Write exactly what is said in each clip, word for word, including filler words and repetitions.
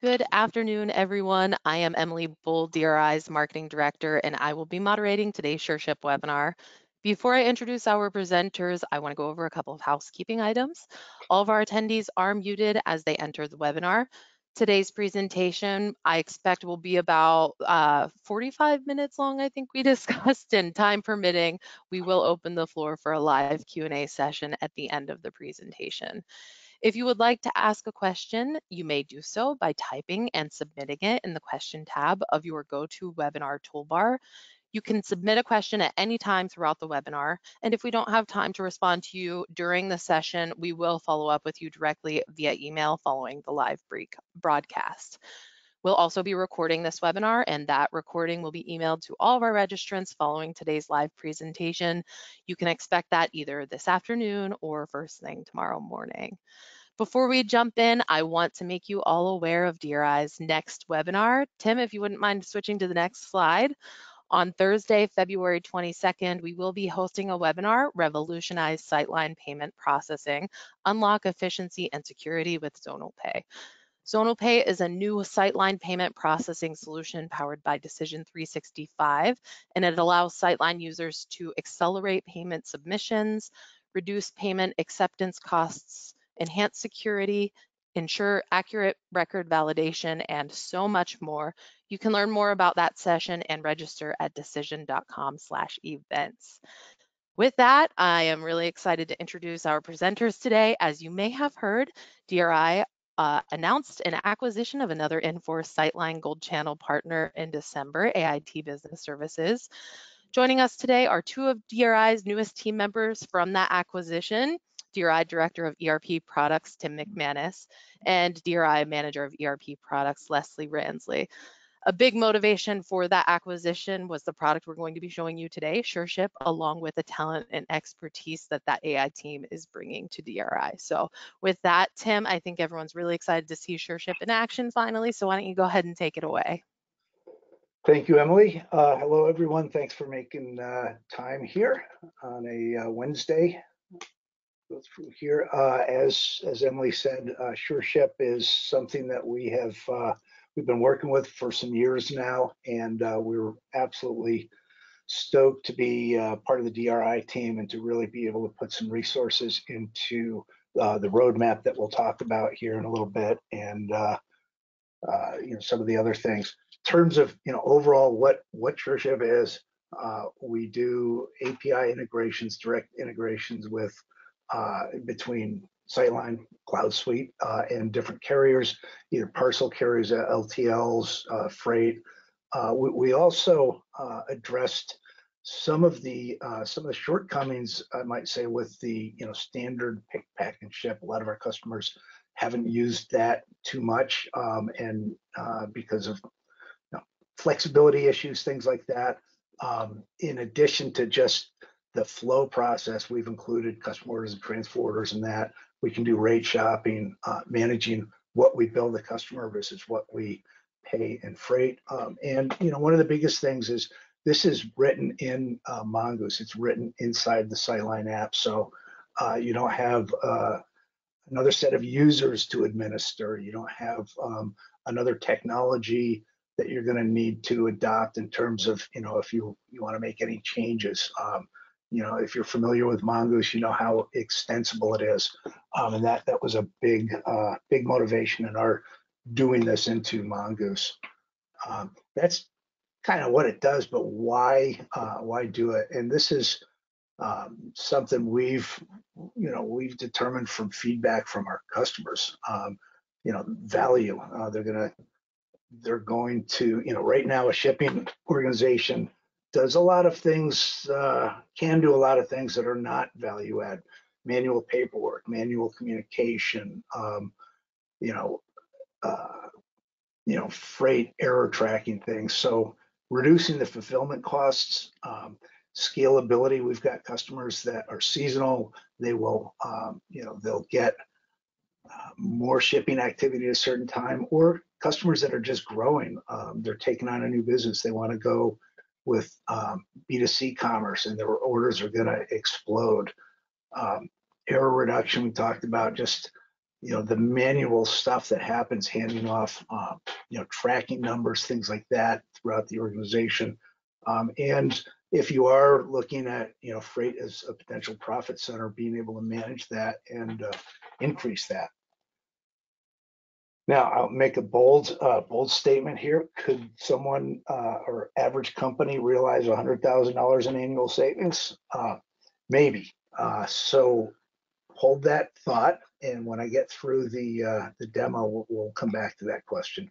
Good afternoon, everyone. I am Emily Bull, D R I's Marketing Director, and I will be moderating today's SureShip webinar. Before I introduce our presenters, I want to go over a couple of housekeeping items. All of our attendees are muted as they enter the webinar. Today's presentation, I expect, will be about uh, forty-five minutes long, I think we discussed, and time permitting, we will open the floor for a live Q and A session at the end of the presentation. If you would like to ask a question, you may do so by typing and submitting it in the question tab of your GoToWebinar toolbar. You can submit a question at any time throughout the webinar, and if we don't have time to respond to you during the session, we will follow up with you directly via email following the live broadcast. We'll also be recording this webinar, and that recording will be emailed to all of our registrants following today's live presentation. You can expect that either this afternoon or first thing tomorrow morning. Before we jump in, I want to make you all aware of D R I's next webinar. Tim, if you wouldn't mind switching to the next slide. On Thursday, February twenty-second, we will be hosting a webinar, Revolutionize SyteLine Payment Processing, Unlock Efficiency and Security with ZonalPay. ZonalPay is a new SyteLine payment processing solution powered by Decision three sixty-five, and it allows SyteLine users to accelerate payment submissions, reduce payment acceptance costs, enhance security, ensure accurate record validation, and so much more. You can learn more about that session and register at decision dot com slash events. With that, I am really excited to introduce our presenters today. As you may have heard, D R I Uh, announced an acquisition of another Infor SyteLine Gold Channel partner in December, A I T Business Services. Joining us today are two of D R I's newest team members from that acquisition, D R I Director of E R P Products, Tim McManus, and D R I Manager of E R P Products, Leslie Ransley. A big motivation for that acquisition was the product we're going to be showing you today, SureShip, along with the talent and expertise that that A I team is bringing to D R I. So with that, Tim, I think everyone's really excited to see SureShip in action finally. So why don't you go ahead and take it away? Thank you, Emily. Uh, hello, everyone. Thanks for making uh, time here on a uh, Wednesday. Go through here. Uh, as, as Emily said, uh, SureShip is something that we have uh, We've been working with for some years now, and uh, we're absolutely stoked to be uh, part of the D R I team and to really be able to put some resources into uh, the roadmap that we'll talk about here in a little bit, and uh, uh, you know, some of the other things. In terms of, you know, overall what what SureShip is, uh, we do A P I integrations, direct integrations with uh, between SyteLine, CloudSuite, uh, and different carriers, either parcel carriers, L T Ls, uh, freight. Uh, we, we also uh, addressed some of the uh, some of the shortcomings, I might say, with the you know standard pick, pack, and ship. A lot of our customers haven't used that too much, um, and uh, because of you know, flexibility issues, things like that. Um, in addition to just the flow process, we've included custom orders and transporters and that. We can do rate shopping, uh, managing what we bill the customer versus what we pay in freight. Um, and, you know, one of the biggest things is this is written in uh, Mongoose. It's written inside the SyteLine app. So uh, you don't have uh, another set of users to administer. You don't have um, another technology that you're going to need to adopt in terms of, you know, if you, you want to make any changes. Um, You know, if you're familiar with Mongoose, you know how extensible it is, um, and that that was a big, uh, big motivation in our doing this into Mongoose. Um, that's kind of what it does, but why, uh, why do it? And this is um, something we've, you know, we've determined from feedback from our customers. Um, you know, value. Uh, they're gonna, they're going to, you know, right now a shipping organization does a lot of things, uh, can do a lot of things that are not value add, manual paperwork, manual communication, um, you know, uh, you know, freight error tracking things. So reducing the fulfillment costs, um, scalability. We've got customers that are seasonal. They will, um, you know, they'll get uh, more shipping activity at a certain time, or customers that are just growing. Um, they're taking on a new business. They want to go with um, B two C commerce, and their orders are going to explode. Um, error reduction, we talked about, just you know, the manual stuff that happens, handing off, uh, you know, tracking numbers, things like that throughout the organization. Um, and if you are looking at, you know, freight as a potential profit center, being able to manage that and uh, increase that. Now, I'll make a bold, uh, bold statement here. Could someone uh, or average company realize one hundred thousand dollars in annual savings? Uh, maybe. Uh, so hold that thought, and when I get through the uh, the demo, we'll, we'll come back to that question.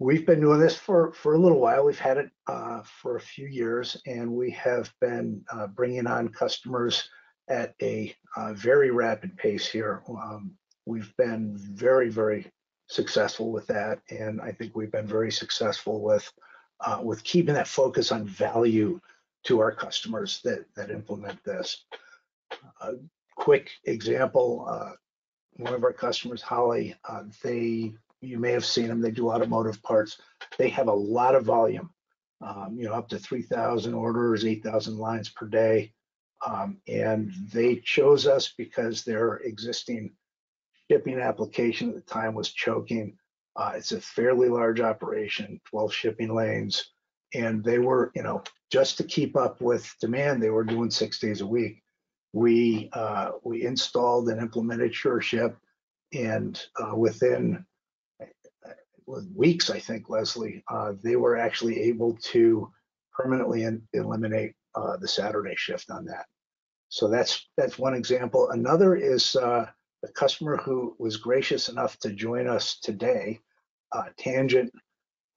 We've been doing this for for a little while. We've had it uh, for a few years, and we have been uh, bringing on customers at a uh, very rapid pace here. Um, we've been very, very successful with that, and I think we've been very successful with uh, with keeping that focus on value to our customers that that implement this. A quick example: uh, one of our customers, Holly, uh, they you may have seen them. They do automotive parts. They have a lot of volume, um, you know, up to three thousand orders, eight thousand lines per day, um, and they chose us because their existing shipping application at the time was choking. Uh, it's a fairly large operation, twelve shipping lanes, and they were, you know, just to keep up with demand, they were doing six days a week. We uh, we installed and implemented SureShip, and uh, within weeks, I think, Leslie, uh, they were actually able to permanently eliminate uh, the Saturday shift on that. So that's that's one example. Another is uh, a customer who was gracious enough to join us today. Uh, Tangent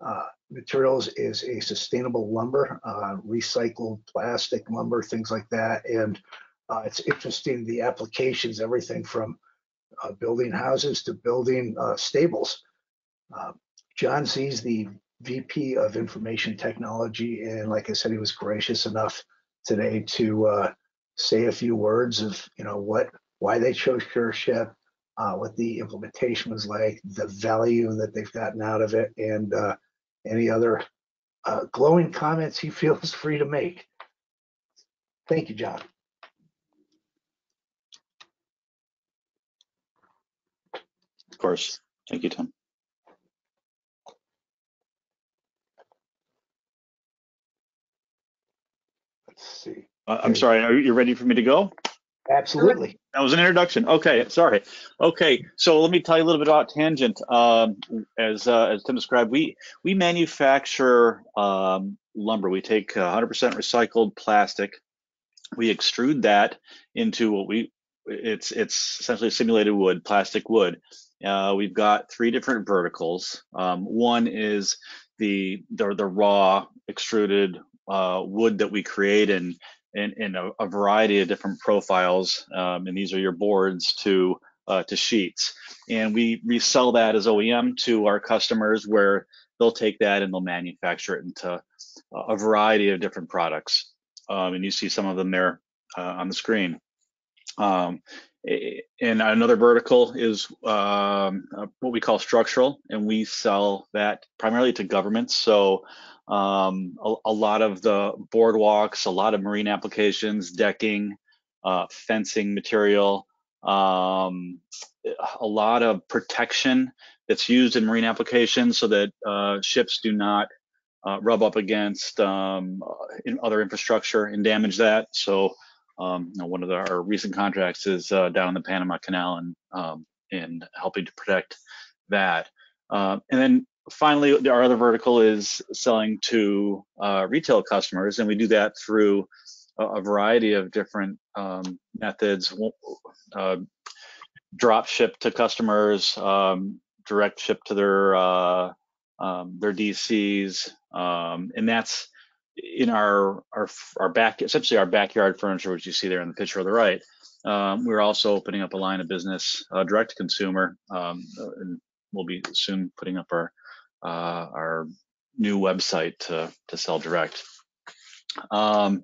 uh, Materials is a sustainable lumber, uh, recycled plastic lumber, things like that. And uh, it's interesting, the applications, everything from uh, building houses to building uh, stables. Uh, John Z is the V P of Information Technology, and like I said, he was gracious enough today to uh, say a few words of, you know, what why they chose SureShip, uh, what the implementation was like, the value that they've gotten out of it, and uh, any other uh, glowing comments he feels free to make. Thank you, John. Of course. Thank you, Tim. Let's see. Uh, I'm sorry, are you ready for me to go? Absolutely. That was an introduction. Okay, sorry. Okay, so let me tell you a little bit about Tangent. Um, as uh, as Tim described, we we manufacture um, lumber. We take one hundred percent recycled plastic. We extrude that into what we it's it's essentially simulated wood, plastic wood. Uh, we've got three different verticals. Um, one is the the, the raw extruded uh, wood that we create and. In, in a, a variety of different profiles, um, and these are your boards to uh, to sheets, and we resell that as O E M to our customers, where they'll take that and they'll manufacture it into a variety of different products, um, and you see some of them there uh, on the screen. Um, and another vertical is um, what we call structural, and we sell that primarily to governments. So um a, a lot of the boardwalks, a lot of marine applications, decking, uh fencing material, um a lot of protection that's used in marine applications so that uh ships do not uh, rub up against um in other infrastructure and damage that. So um you know, one of the, our recent contracts is uh, down in the Panama Canal, and um and helping to protect that, uh, and then finally, our other vertical is selling to uh, retail customers, and we do that through a, a variety of different um, methods: uh, drop ship to customers, um, direct ship to their uh, um, their D Cs, um, and that's in our our our back, essentially our backyard furniture, which you see there in the picture on the right. Um, we're also opening up a line of business uh, direct to consumer, um, and we'll be soon putting up our uh our new website to to sell direct. Um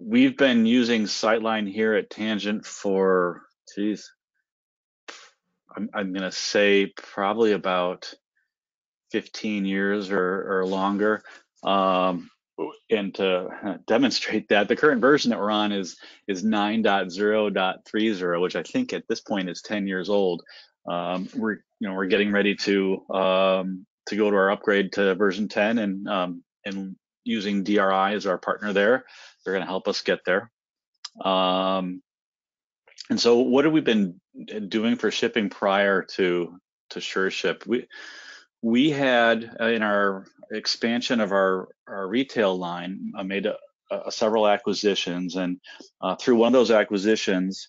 we've been using SyteLine here at Tangent for, geez, i'm, I'm gonna say probably about fifteen years or, or longer. Um and to demonstrate that, the current version that we're on is is nine point zero point thirty, which I think at this point is ten years old. Um, we're you know we're getting ready to um, to go to our upgrade to version ten, and um, and using D R I as our partner there, they're going to help us get there. Um, and so, what have we been doing for shipping prior to to SureShip? We we had uh, in our expansion of our our retail line uh, made a, a several acquisitions, and uh, through one of those acquisitions,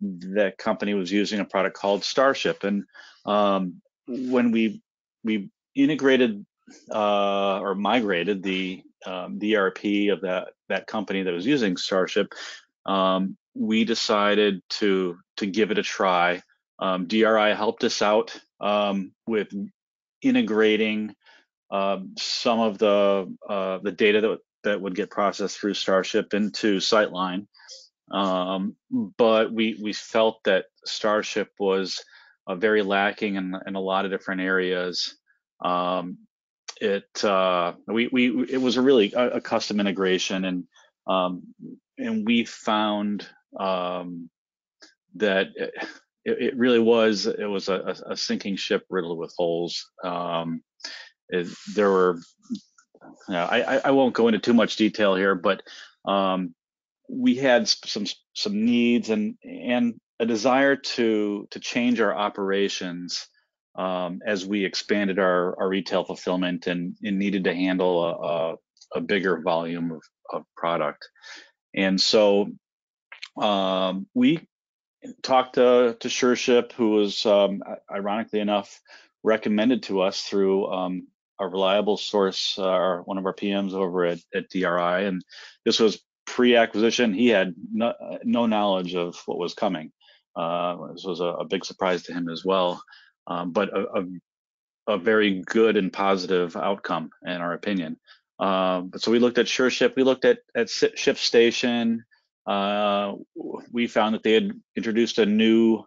the company was using a product called Starship, and um, when we we integrated uh, or migrated the um, the E R P of that that company that was using Starship, um, we decided to to give it a try. Um, D R I helped us out um, with integrating um, some of the uh, the data that that would get processed through Starship into SyteLine, um, but we we felt that Starship was uh, very lacking in in a lot of different areas. Um, it uh, we we it was a really a, a custom integration, and um, and we found um, that. It, It really was. It was a, a sinking ship riddled with holes. Um, it, there were. You know, I, I won't go into too much detail here, but um, we had some some needs and and a desire to to change our operations um, as we expanded our, our retail fulfillment and, and needed to handle a, a, a bigger volume of, of product. And so um, we. Talked to, to SureShip, who was um, ironically enough recommended to us through um, a reliable source, or uh, one of our P Ms over at, at D R I, and this was pre-acquisition. He had no, no knowledge of what was coming. Uh, this was a, a big surprise to him as well, um, but a, a, a very good and positive outcome in our opinion. Um, so we looked at SureShip, we looked at at ShipStation. Uh, we found that they had introduced a new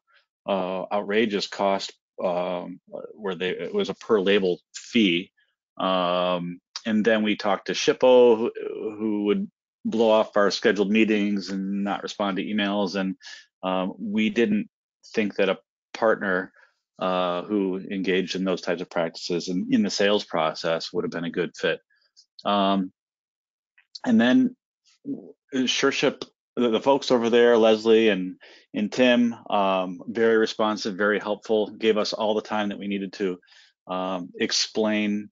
uh, outrageous cost um, where they, it was a per label fee. Um, and then we talked to Shippo, who, who would blow off our scheduled meetings and not respond to emails. And um, we didn't think that a partner uh, who engaged in those types of practices and in the sales process would have been a good fit. Um, and then SureShip, the folks over there, Leslie and and Tim, um, very responsive, very helpful, gave us all the time that we needed to um, explain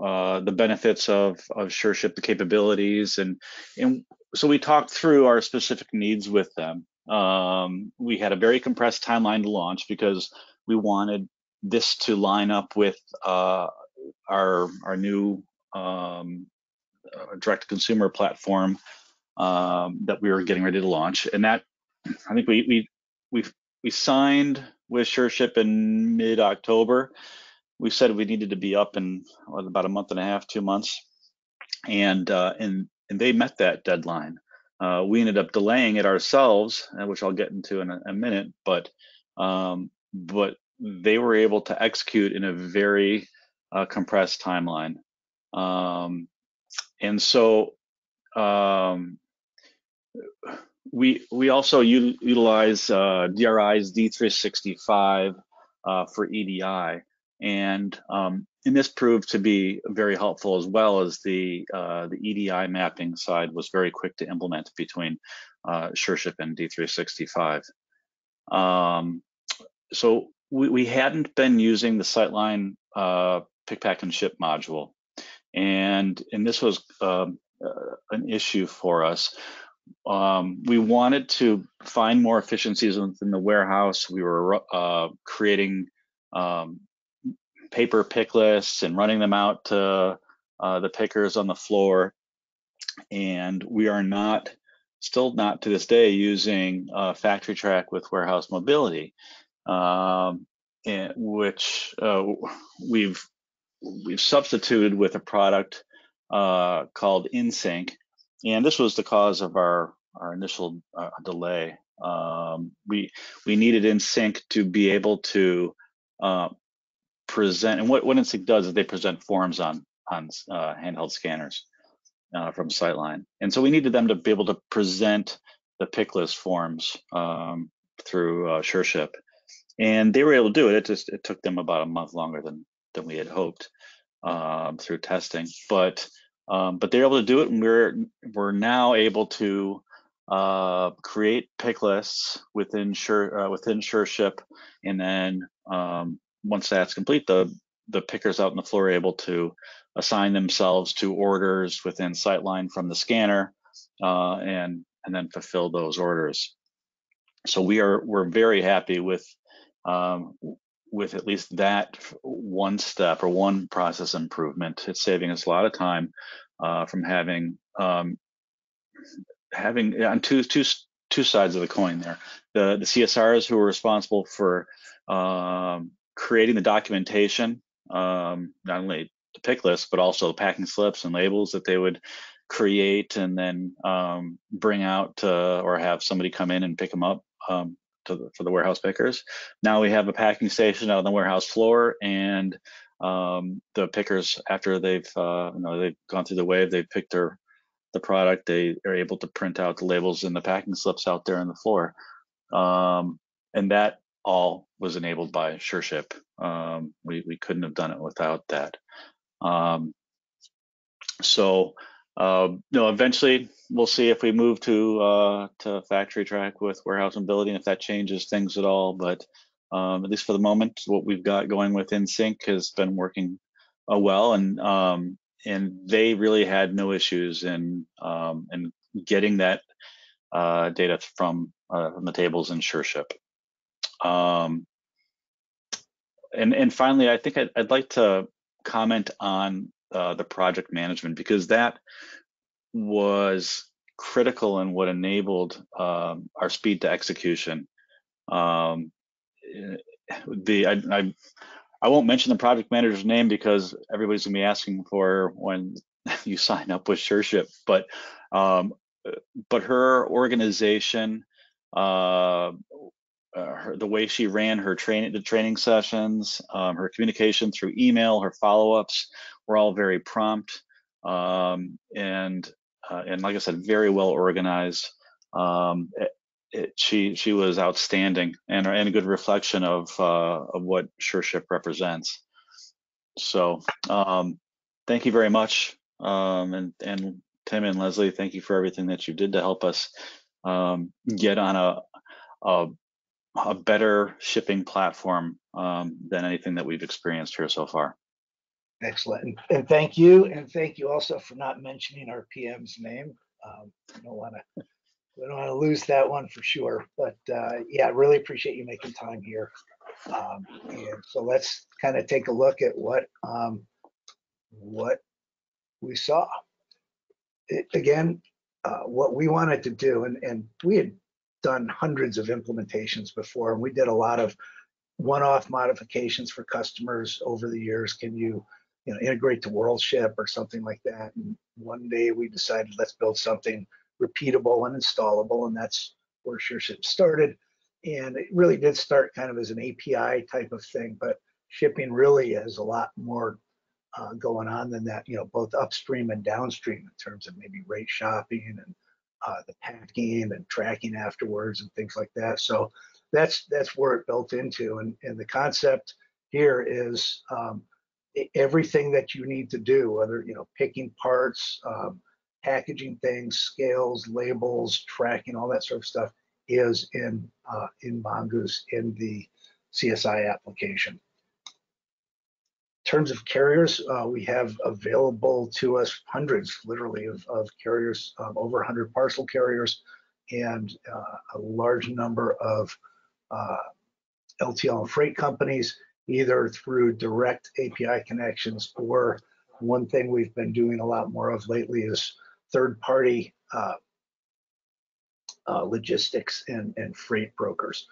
uh, the benefits of of SureShip, the capabilities, and and so we talked through our specific needs with them. Um, we had a very compressed timeline to launch because we wanted this to line up with uh, our our new um, direct-to-consumer platform um that we were getting ready to launch, and that I think we we we we signed with SureShip in mid-October. We said we needed to be up in well, about a month and a half, two months, and uh, and and they met that deadline. Uh, we ended up delaying it ourselves, which I'll get into in a, a minute, but um, but they were able to execute in a very uh, compressed timeline, um, and so. Um, we we also u utilize uh, D R I's D three sixty-five uh, for E D I, and um, and this proved to be very helpful, as well as the uh, the E D I mapping side was very quick to implement between uh, SureShip and D three sixty-five. Um, so we, we hadn't been using the SyteLine uh, pick, pack, and ship module, and and this was. Um, Uh, an issue for us. Um, we wanted to find more efficiencies within the warehouse. We were uh, creating um, paper pick lists and running them out to uh, the pickers on the floor. And we are not, still not to this day, using uh, Factory Track with warehouse mobility, um, and which uh, we've we've substituted with a product Uh, called InSync, and this was the cause of our our initial uh, delay. Um, we we needed InSync to be able to uh, present, and what what InSync does is they present forms on on uh, handheld scanners, uh, from SyteLine. And so we needed them to be able to present the pick list forms um, through uh, SureShip. And they were able to do it. It just it took them about a month longer than than we had hoped um, through testing. But um, but they were able to do it, and we're we're now able to uh, create pick lists within Sure uh, within SureShip, and then um, once that's complete, the the pickers out on the floor are able to assign themselves to orders within SyteLine from the scanner, uh, and and then fulfill those orders. So we are we're very happy with. Um, with at least that one step or one process improvement. It's saving us a lot of time uh, from having um, having on two two two sides of the coin there. The the C S Rs who are responsible for um, creating the documentation, um, not only the pick lists but also the packing slips and labels that they would create and then um, bring out uh, or have somebody come in and pick them up. Um, To the, for the warehouse pickers. Now we have a packing station out on the warehouse floor, and um, the pickers, after they've uh, you know they've gone through the wave, they've picked their the product, they are able to print out the labels and the packing slips out there on the floor, um, and that all was enabled by SureShip. Um, we we couldn't have done it without that. Um, so. Uh, you know, eventually we'll see if we move to uh, to Factory Track with warehouse mobility and if that changes things at all. But um, at least for the moment, what we've got going with InSync has been working uh, well, and um, and they really had no issues in um, in getting that uh, data from uh, from the tables in SureShip. Um, and and finally, I think I'd, I'd like to comment on. Uh, the project management, because that was critical in what enabled um, our speed to execution. Um, the I, I I won't mention the project manager's name because everybody's gonna be asking for when you sign up with SureShip, but um, but her organization, uh, Uh, her, the way she ran her training, the training sessions, um, her communication through email, her follow-ups were all very prompt, um, and uh, and like I said, very well organized. Um, it, it, she she was outstanding and and a good reflection of uh, of what SureShip represents. So um, thank you very much, um, and and Tim and Leslie, thank you for everything that you did to help us um, get on a. a a better shipping platform um, than anything that we've experienced here so far. Excellent, and thank you, and thank you also for not mentioning our P M's name. Um, we don't want to, we don't want to lose that one for sure. But uh, yeah, really appreciate you making time here. Um, and so let's kind of take a look at what um, what we saw. It, again, uh, what we wanted to do, and and we had. Done hundreds of implementations before, and we did a lot of one-off modifications for customers over the years. Can you, you know, integrate to WorldShip or something like that? And one day we decided let's build something repeatable and installable, and that's where SureShip started. And it really did start kind of as an A P I type of thing, but shipping really is a lot more uh, going on than that. You know, both upstream and downstream in terms of maybe rate shopping and. Uh, the packing and tracking afterwards and things like that. So that's that's where it built into. And, and the concept here is um, everything that you need to do, whether, you know, picking parts, um, packaging things, scales, labels, tracking, all that sort of stuff is in, uh, in Mongoose in the C S I application. In terms of carriers, uh, we have available to us hundreds, literally, of, of carriers, um, over one hundred parcel carriers, and uh, a large number of uh, L T L and freight companies, either through direct A P I connections, or one thing we've been doing a lot more of lately is third-party uh, uh, logistics and, and freight brokers.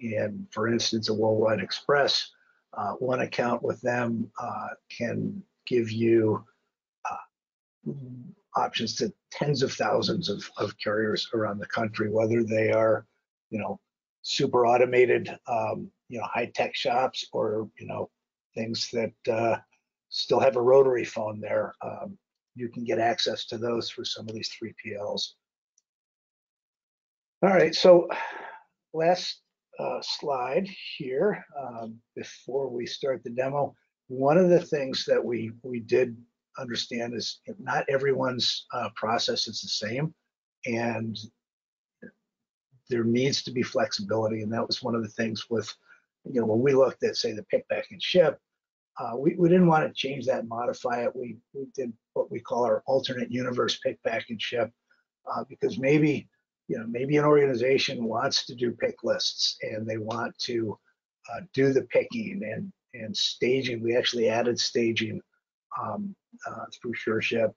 And for instance, a Worldwide Express, Uh, one account with them uh, can give you uh, options to tens of thousands of, of carriers around the country, whether they are, you know, super automated, um, you know, high tech shops, or, you know, things that uh, still have a rotary phone there. Um, you can get access to those through some of these three P Ls. All right, so last uh, slide here, um, before we start the demo, one of the things that we, we did understand is not everyone's uh, process is the same, and there needs to be flexibility. And that was one of the things with, you know, when we looked at, say, the pick, pack, and ship, uh, we, we didn't want to change that, modify it. We, we did what we call our alternate universe pick, pack, and ship, uh, because maybe, you know, maybe an organization wants to do pick lists and they want to uh, do the picking and, and staging. We actually added staging um, uh, through SureShip,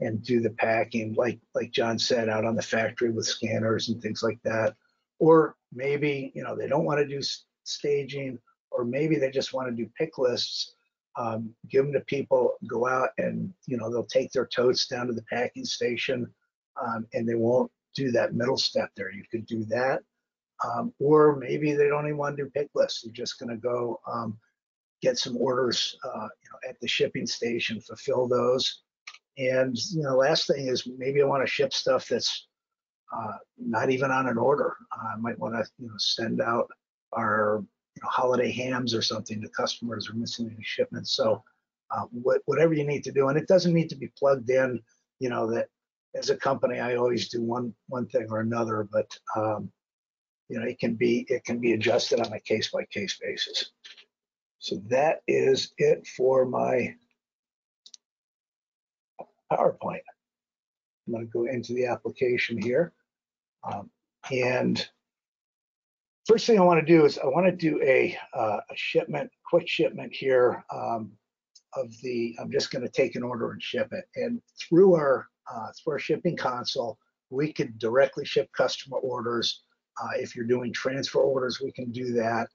and do the packing, like like John said, out on the factory with scanners and things like that. Or maybe, you know, they don't want to do staging, or maybe they just want to do pick lists. Um, give them to people, go out and, you know, they'll take their totes down to the packing station, um, and they won't do that middle step there. You could do that. Um, or maybe they don't even want to do pick lists. They're just going to go um, get some orders uh, you know, at the shipping station, fulfill those. And you know, last thing is maybe I want to ship stuff that's uh, not even on an order. I might want to, you know, send out our, you know, holiday hams or something to customers, or missing any shipments. So uh, wh whatever you need to do, and it doesn't need to be plugged in. You know that as a company, I always do one one thing or another, but um, you know, it can be it can be adjusted on a case by case basis. So that is it for my PowerPoint. I'm going to go into the application here. Um, and first thing I want to do is I want to do a, uh, a shipment, quick shipment here um, of the, I'm just going to take an order and ship it. And through our, uh, through our shipping console, we could directly ship customer orders. Uh, if you're doing transfer orders, we can do that.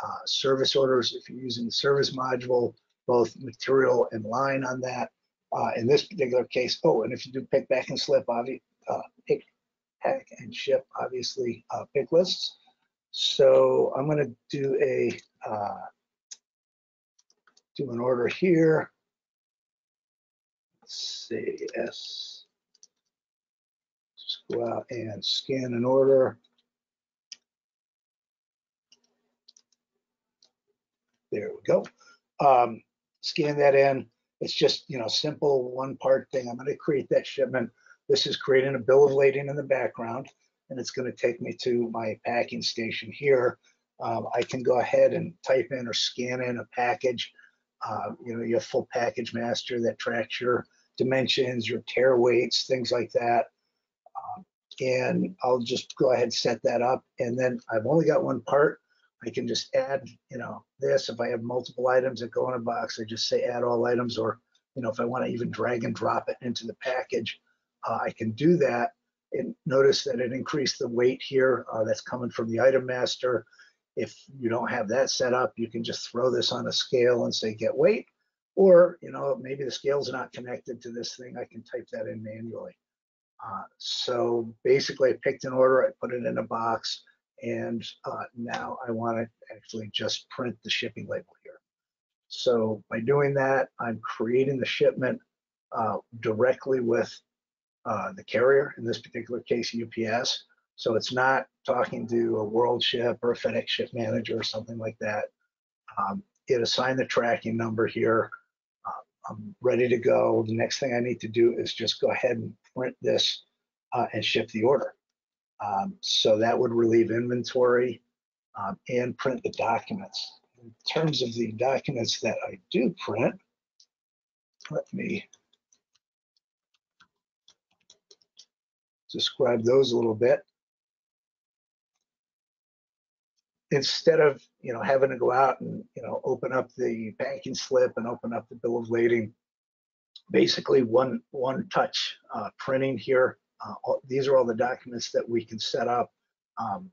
Uh, service orders, if you're using the service module, both material and line on that. Uh, in this particular case, oh, and if you do pick, pack, and slip, obvi uh, pick, pack, and ship, obviously uh, pick lists. So I'm going to do a uh, do an order here. Let's see, yes. Just go out and scan an order. There we go. Um, scan that in. It's just, you know, simple one part thing. I'm going to create that shipment. This is creating a bill of lading in the background, and it's going to take me to my packing station here. Um, I can go ahead and type in or scan in a package. Uh, you know, you have full package master that tracks your dimensions, your tear weights, things like that. Um, and I'll just go ahead and set that up. And then I've only got one part. I can just add, you know, this. If I have multiple items that go in a box, I just say add all items, or, you know, if I want to even drag and drop it into the package, uh, I can do that. And notice that it increased the weight here. Uh, that's coming from the item master. If you don't have that set up, you can just throw this on a scale and say get weight, or, you know, maybe the scale's not connected to this thing. I can type that in manually. Uh, so basically, I picked an order, I put it in a box. And uh, now I want to actually just print the shipping label here. So by doing that, I'm creating the shipment uh, directly with uh, the carrier, in this particular case, U P S. So it's not talking to a WorldShip or a FedEx Ship Manager or something like that. Um, it assigned the tracking number here. Uh, I'm ready to go. The next thing I need to do is just go ahead and print this uh, and ship the order. Um, so that would relieve inventory um, and print the documents. In terms of the documents that I do print, let me describe those a little bit. Instead of, you know, having to go out and, you know, open up the packing slip and open up the bill of lading, basically one one touch uh, printing here. Uh, all, these are all the documents that we can set up um,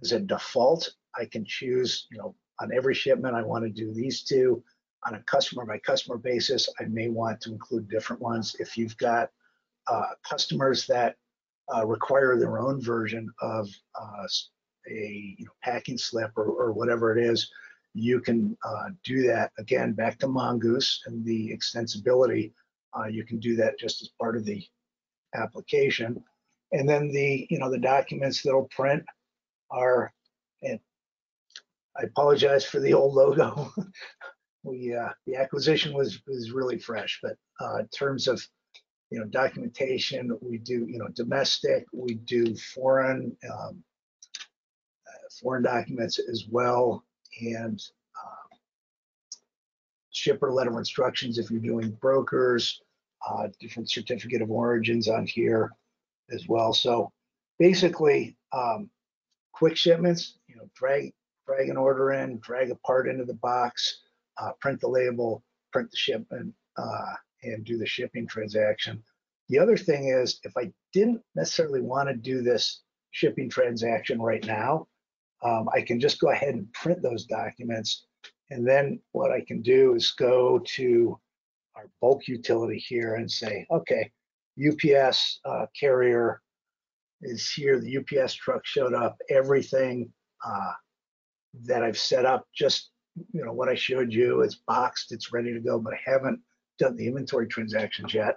as a default. I can choose, you know, on every shipment, I want to do these two. On a customer by customer basis, I may want to include different ones. If you've got uh, customers that uh, require their own version of uh, a you know, packing slip or, or whatever it is, you can uh, do that. Again, back to Mongoose and the extensibility. Uh, you can do that just as part of the application. And then the, you know, the documents that'll print are, and I apologize for the old logo. we, uh, the acquisition was, was really fresh, but uh, in terms of, you know, documentation, we do, you know, domestic, we do foreign, um, uh, foreign documents as well. And uh, shipper letter of instructions if you're doing brokers, uh, different certificate of origins on here as well. So basically, um, quick shipments, you know, drag, drag an order in, drag a part into the box, uh, print the label, print the shipment, uh, and do the shipping transaction. The other thing is, if I didn't necessarily want to do this shipping transaction right now, um, I can just go ahead and print those documents. And then what I can do is go to our bulk utility here and say, okay, U P S uh, carrier is here. The U P S truck showed up. Everything uh, that I've set up, just you know what I showed you, it's boxed, it's ready to go, but I haven't done the inventory transactions yet.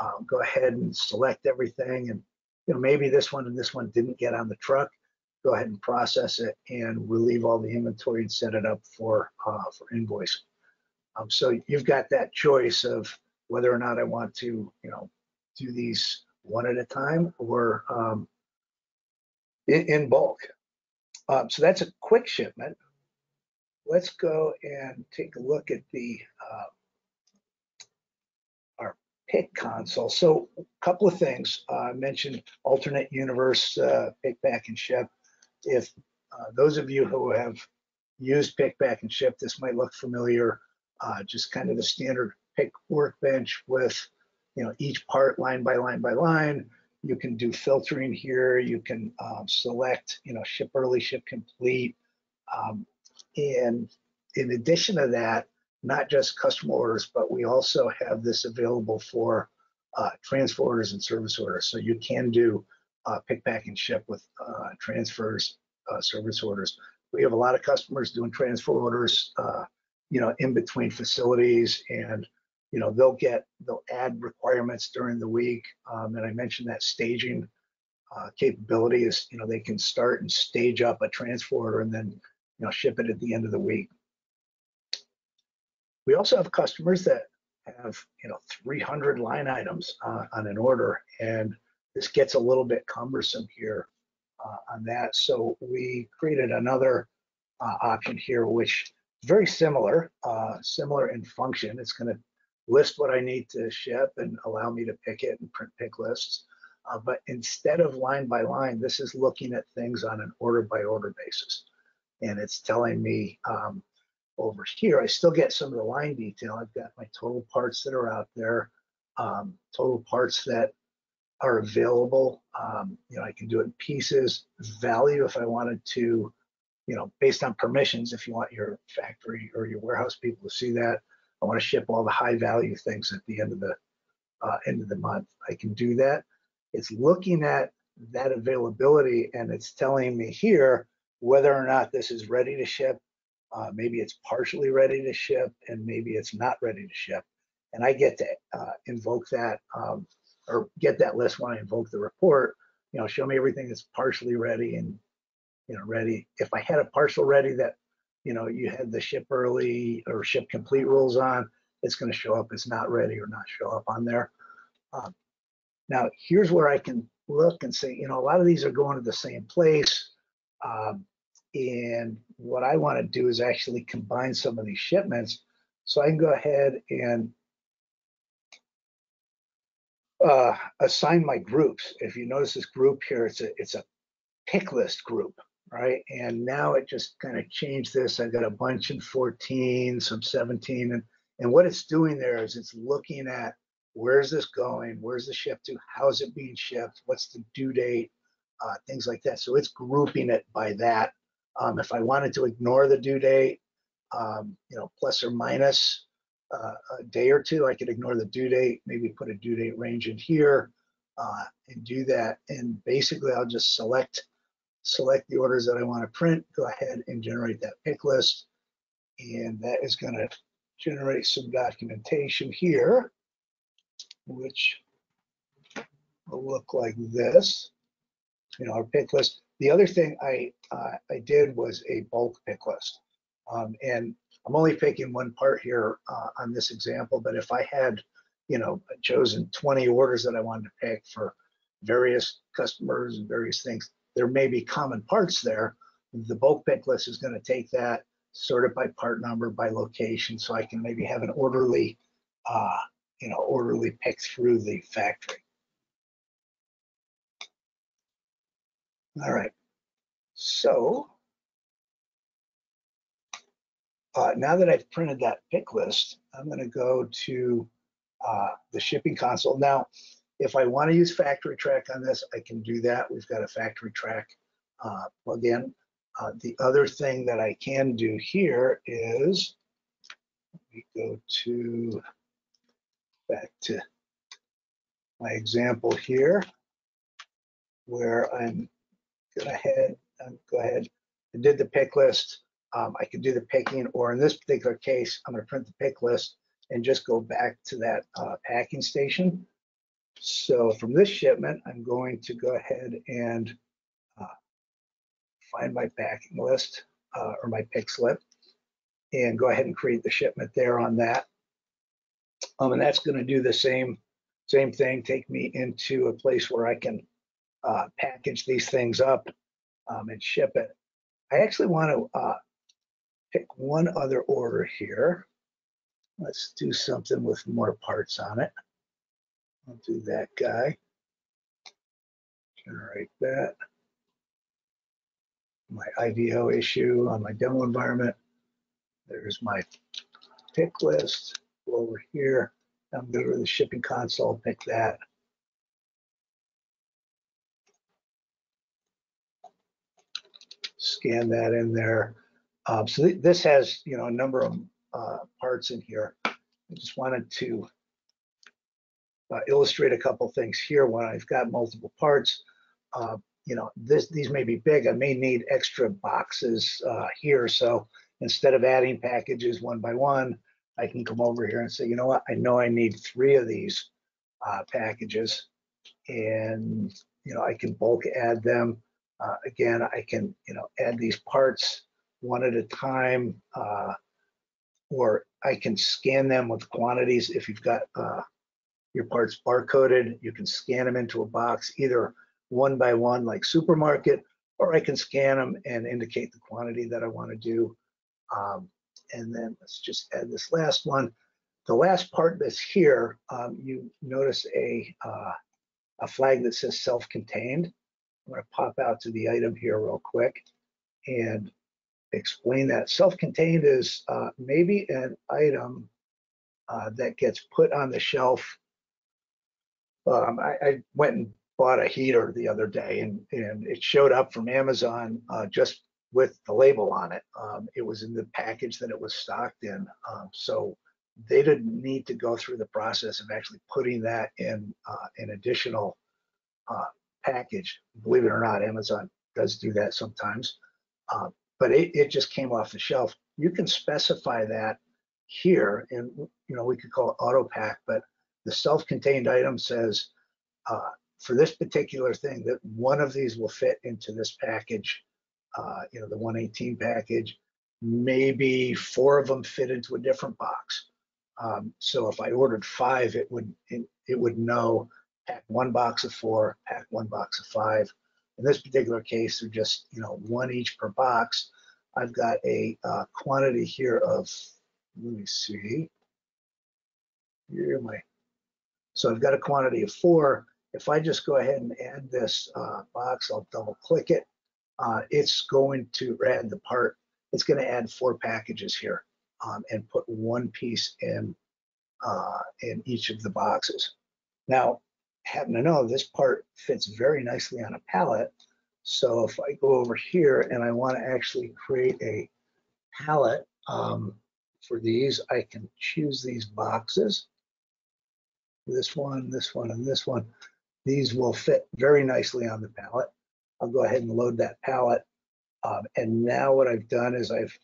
Um, go ahead and select everything, and you know maybe this one and this one didn't get on the truck. Go ahead and process it and relieve all the inventory and set it up for uh, for invoicing. Um, so you've got that choice of whether or not I want to you know do these one at a time or um, in, in bulk. Um, so that's a quick shipment. Let's go and take a look at the uh, our pick console. So a couple of things uh, I mentioned: alternate universe, uh, pick, pack, and ship. If uh, those of you who have used pick, pack, and ship, this might look familiar. Uh, just kind of the standard pick workbench with you know each part line by line by line. You can do filtering here. You can um, select you know ship early, ship complete. Um, and in addition to that, not just custom orders, but we also have this available for uh, transfer orders and service orders. So you can do Uh, pick, pack, and ship with uh, transfers, uh, service orders. We have a lot of customers doing transfer orders, uh, you know, in between facilities, and you know they'll get they'll add requirements during the week. Um, and I mentioned that staging uh, capability is, you know, they can start and stage up a transfer order and then you know ship it at the end of the week. We also have customers that have you know three hundred line items uh, on an order, and this gets a little bit cumbersome here uh, on that. So we created another uh, option here, which is very similar, uh, similar in function. It's going to list what I need to ship and allow me to pick it and print pick lists. Uh, but instead of line by line, this is looking at things on an order by order basis. And it's telling me um, over here, I still get some of the line detail. I've got my total parts that are out there, um, total parts that are available. Um, you know, I can do it in pieces, value if I wanted to, you know, based on permissions, if you want your factory or your warehouse people to see that. I want to ship all the high value things at the end of the uh, end of the month. I can do that. It's looking at that availability, and it's telling me here whether or not this is ready to ship. Uh, maybe it's partially ready to ship, and maybe it's not ready to ship. And I get to uh, invoke that um, or get that list when I invoke the report. You know, show me everything that's partially ready and, you know, ready. If I had a partial ready that, you know, you had the ship early or ship complete rules on, it's going to show up as not ready or not show up on there. Um, now, here's where I can look and say, you know, a lot of these are going to the same place. Um, and what I want to do is actually combine some of these shipments. So I can go ahead and Uh, assign my groups. If you notice this group here, it's a it's a pick list group, right? And now it just kind of changed this. I've got a bunch in fourteen, some seventeen, and and what it's doing there is it's looking at where's this going, where's the ship to, how's it being shipped, what's the due date, uh, things like that. So it's grouping it by that. Um, if I wanted to ignore the due date, um, you know, plus or minus Uh, a day or two, I could ignore the due date, maybe put a due date range in here uh, and do that. And basically, I'll just select select the orders that I want to print, go ahead and generate that pick list. And that is going to generate some documentation here. which will look like this. You know, our pick list. The other thing I uh, I did was a bulk pick list, um, and I'm only picking one part here uh, on this example. But if I had, you know, chosen twenty orders that I wanted to pick for various customers and various things, there may be common parts there. The bulk pick list is going to take that, sort it by part number, by location, so I can maybe have an orderly, uh, you know, orderly pick through the factory. All right, so uh, now that I've printed that pick list, I'm going to go to uh, the shipping console. Now, if I want to use Factory Track on this, I can do that. We've got a Factory Track uh, plugin. Uh, the other thing that I can do here is let me go to back to my example here, where I'm Go ahead, go ahead. I did the pick list. Um, I could do the picking, or in this particular case, I'm going to print the pick list and just go back to that uh, packing station. So from this shipment, I'm going to go ahead and uh, find my packing list uh, or my pick slip, and go ahead and create the shipment there on that. Um, and that's going to do the same same thing. Take me into a place where I can Uh, package these things up um, and ship it. I actually want to uh, pick one other order here. Let's do something with more parts on it. I'll do that guy. Generate that. My I V O issue on my demo environment. There's my pick list over here. I'm going to the shipping console, pick that. Scan that in there. Um, so th this has, you know, a number of uh, parts in here. I just wanted to uh, illustrate a couple things here. When I've got multiple parts, uh, you know, this these may be big. I may need extra boxes uh, here. So instead of adding packages one by one, I can come over here and say, you know what? I know I need three of these uh, packages, and you know, I can bulk add them. Uh, again, I can, you know, add these parts one at a time, uh, or I can scan them with quantities. If you've got uh, your parts barcoded, you can scan them into a box, either one by one like supermarket, or I can scan them and indicate the quantity that I want to do. Um, and then let's just add this last one. The last part that's here, um, you notice a, uh, a flag that says self-contained. I'm going to pop out to the item here real quick and explain that. Self-contained is uh, maybe an item uh, that gets put on the shelf. Um, I, I went and bought a heater the other day, and, and it showed up from Amazon uh, just with the label on it. Um, it was in the package that it was stocked in. Um, so they didn't need to go through the process of actually putting that in uh, an additional uh, package. Believe it or not, Amazon does do that sometimes, uh, but it, it just came off the shelf. You can specify that here, and you know, we could call it auto pack, but the self-contained item says uh, for this particular thing that one of these will fit into this package, uh, you know, the one eighteen package. Maybe four of them fit into a different box. Um, so if I ordered five, it would it, it would know. Pack one box of four, pack one box of five. In this particular case, they're just, you know, one each per box. I've got a uh, quantity here of, let me see, here my, so I've got a quantity of four. If I just go ahead and add this uh, box, I'll double click it. Uh, it's going to add the part. It's going to add four packages here um, and put one piece in uh, in each of the boxes. Now, happen to know this part fits very nicely on a pallet. So if I go over here and I want to actually create a pallet um, for these, I can choose these boxes. This one, this one, and this one. These will fit very nicely on the pallet. I'll go ahead and load that pallet. Um, and now what I've done is I've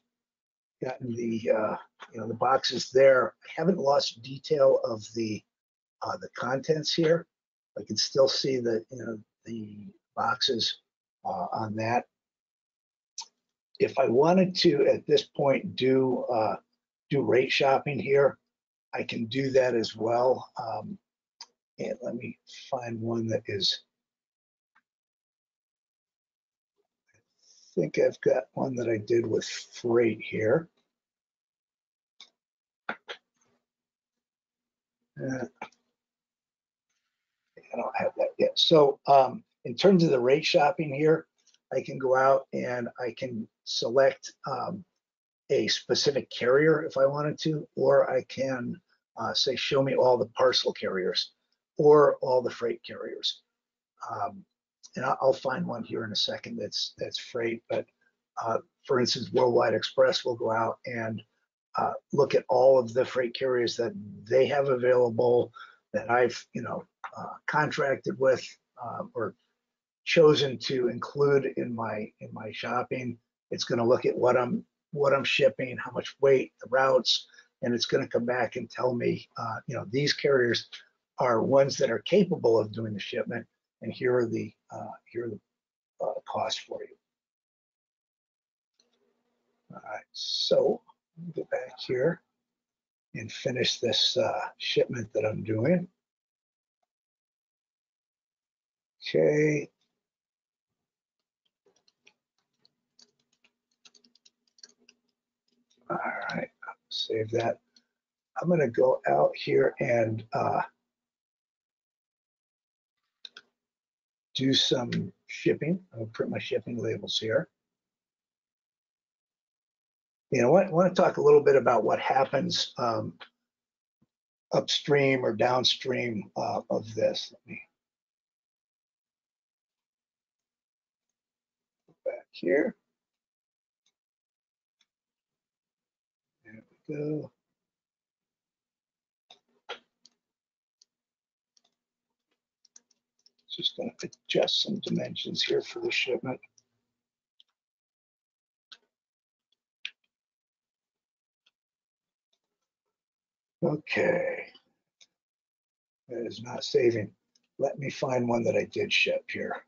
gotten the, uh, you know, the boxes there. I haven't lost detail of the uh, the contents here. I can still see the, you know, the boxes uh, on that. If I wanted to, at this point, do uh, do rate shopping here, I can do that as well. Um, and let me find one that is, I think I've got one that I did with freight here. Uh, I don't have that yet. So um, in terms of the rate shopping here, I can go out and I can select um, a specific carrier if I wanted to, or I can uh, say, show me all the parcel carriers or all the freight carriers. Um, and I'll find one here in a second that's that's freight, but uh, for instance, Worldwide Express will go out and uh, look at all of the freight carriers that they have available that I've, you know, uh, contracted with uh, or chosen to include in my in my shopping. It's going to look at what I'm what I'm shipping, how much weight, the routes, and it's going to come back and tell me, uh, you know, these carriers are ones that are capable of doing the shipment, and here are the uh, here are the uh, costs for you. All right, so go back here and finish this uh, shipment that I'm doing. Okay. All right, save that. I'm going to go out here and uh, do some shipping. I'll print my shipping labels here. You know what? I want to talk a little bit about what happens um, upstream or downstream uh, of this. Let me go back here. Go. Just going to adjust some dimensions here for the shipment. Okay, that is not saving. Let me find one that I did ship here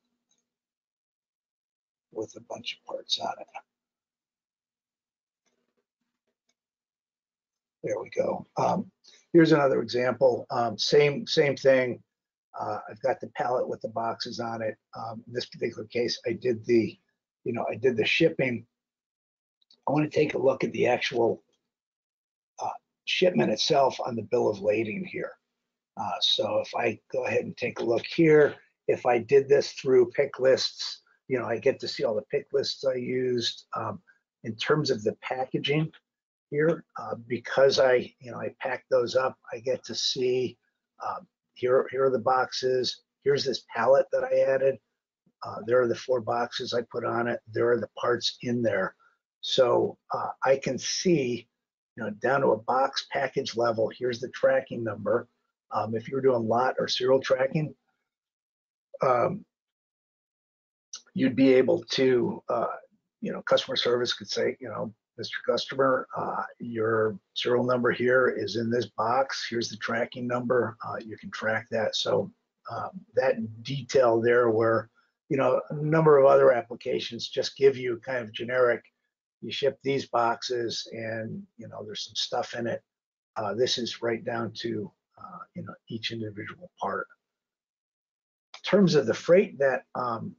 with a bunch of parts on it. There we go. Um, here's another example. Um, same same thing. Uh, I've got the pallet with the boxes on it. Um, in this particular case, I did the, you know, I did the shipping. I want to take a look at the actual uh, shipment itself on the bill of lading here. Uh, so if I go ahead and take a look here, if I did this through pick lists, you know, I get to see all the pick lists I used. Um, in terms of the packaging here, uh, because I, you know, I pack those up, I get to see um, here. Here are the boxes. Here's this pallet that I added. Uh, there are the four boxes I put on it. There are the parts in there, so uh, I can see, you know, down to a box package level. Here's the tracking number. Um, if you were doing lot or serial tracking, um, you'd be able to, uh, you know, customer service could say, you know, Mister Customer, uh, your serial number here is in this box. Here's the tracking number. Uh, you can track that. So um, that detail there, where, you know, a number of other applications just give you kind of generic, you ship these boxes and, you know, there's some stuff in it. Uh, this is right down to, uh, you know, each individual part. In terms of the freight that um,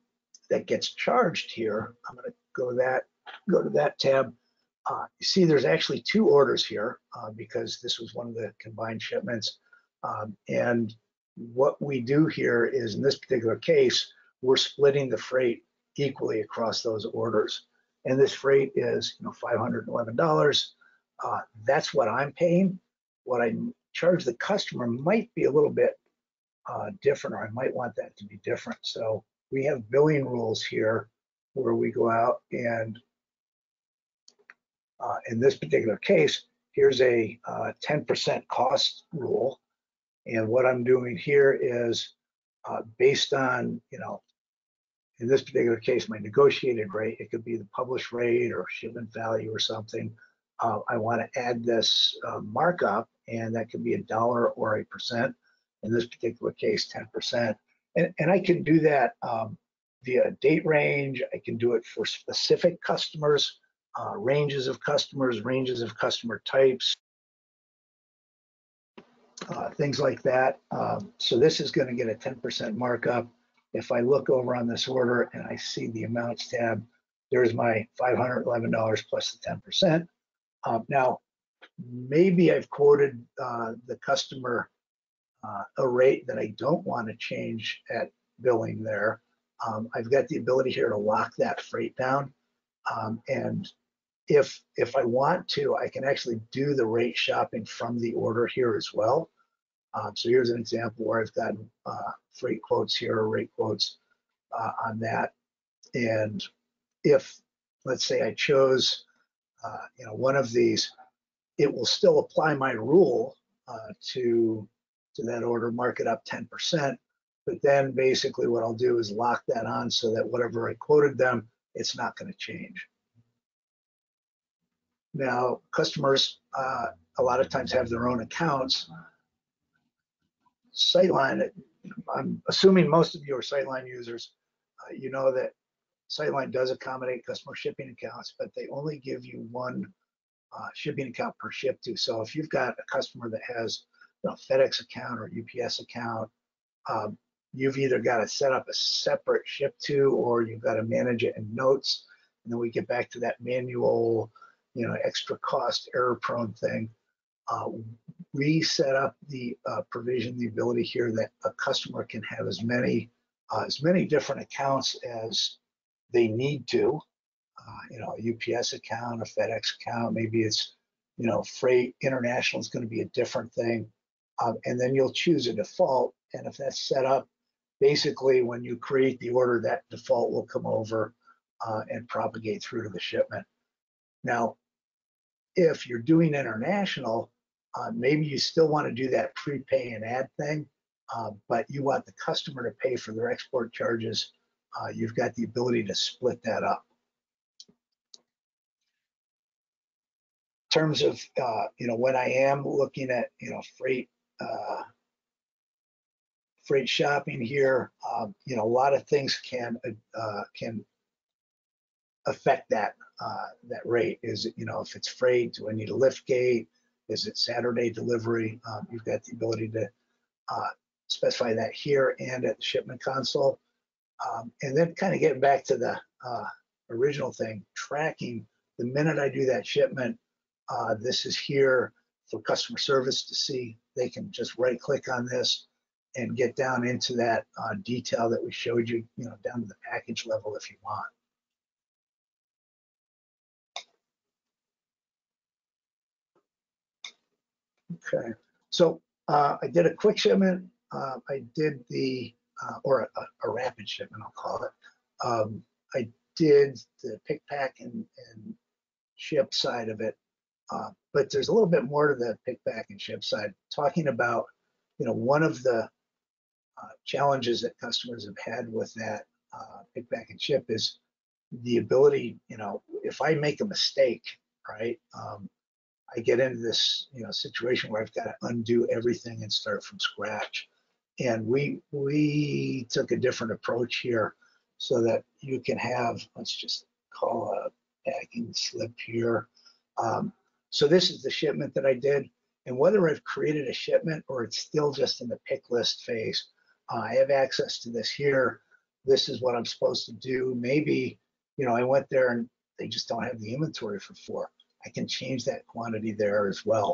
that gets charged here, I'm going to go that go to that tab. Uh, you see, there's actually two orders here uh, because this was one of the combined shipments. Um, and what we do here is, in this particular case, we're splitting the freight equally across those orders. And this freight is, you know, five hundred eleven dollars. Uh, that's what I'm paying. What I charge the customer might be a little bit uh, different, or I might want that to be different. So we have billing rules here where we go out and Uh, in this particular case, here's a ten percent uh, cost rule, and what I'm doing here is uh, based on, you know, in this particular case, my negotiated rate. It could be the published rate or shipment value or something. Uh, I want to add this uh, markup, and that could be a dollar or a percent. in this particular case, ten percent. And, and I can do that um, via date range. I can do it for specific customers, uh, ranges of customers, ranges of customer types, uh, things like that. Um, so this is going to get a ten percent markup. If I look over on this order and I see the amounts tab, there's my five hundred eleven dollars plus the ten percent. Um, now, maybe I've quoted uh, the customer uh, a rate that I don't want to change at billing there. Um, I've got the ability here to lock that freight down. Um, and if, if I want to, I can actually do the rate shopping from the order here as well. Um, so here's an example where I've got uh, freight quotes here, or rate quotes uh, on that. And if, let's say I chose uh, you know, one of these, it will still apply my rule uh, to, to that order, mark it up ten percent. But then basically what I'll do is lock that on so that whatever I quoted them, it's not going to change. Now, customers uh, a lot of times have their own accounts. SyteLine, I'm assuming most of you are SyteLine users. Uh, you know that SyteLine does accommodate customer shipping accounts, but they only give you one Uh, shipping account per ship to. So if you've got a customer that has a you know, FedEx account or U P S account, um, you've either got to set up a separate ship to, or you've got to manage it in notes. And then we get back to that manual, you know, extra cost, error prone thing. Uh, we set up the uh, provision, the ability here that a customer can have as many, uh, as many different accounts as they need to. Uh, you know, a U P S account, a FedEx account, maybe it's, you know, freight international is going to be a different thing. Um, and then you'll choose a default. And if that's set up, basically when you create the order, that default will come over uh, and propagate through to the shipment. Now, if you're doing international, uh, maybe you still want to do that prepay and add thing, uh, but you want the customer to pay for their export charges. Uh, you've got the ability to split that up. Terms of uh, you know, when I am looking at you know freight uh, freight shopping here, um, you know, a lot of things can uh, can affect that uh, that rate. Is it, you know, if it's freight, do I need a lift gate? Is it Saturday delivery? Um, you've got the ability to uh, specify that here and at the shipment console, um, and then kind of getting back to the uh, original thing, tracking. The minute I do that shipment. Uh, this is here for customer service to see. They can just right click on this and get down into that uh, detail that we showed you, you know, down to the package level if you want. Okay, so uh, I did a quick shipment. Uh, I did the, uh, or a, a rapid shipment, I'll call it. Um, I did the pick, pack, and, and ship side of it. Uh, but there's a little bit more to the pick, pack, and ship side, talking about, you know, one of the uh, challenges that customers have had with that uh, pick, pack, and ship is the ability, you know, if I make a mistake, right, um, I get into this, you know, situation where I've got to undo everything and start from scratch. And we we took a different approach here so that you can have, let's just call a packing slip here. Um, So this is the shipment that I did, and whether I've created a shipment or it's still just in the pick list phase, uh, I have access to this here. This is what I'm supposed to do. Maybe, you know, I went there and they just don't have the inventory for four. I can change that quantity there as well.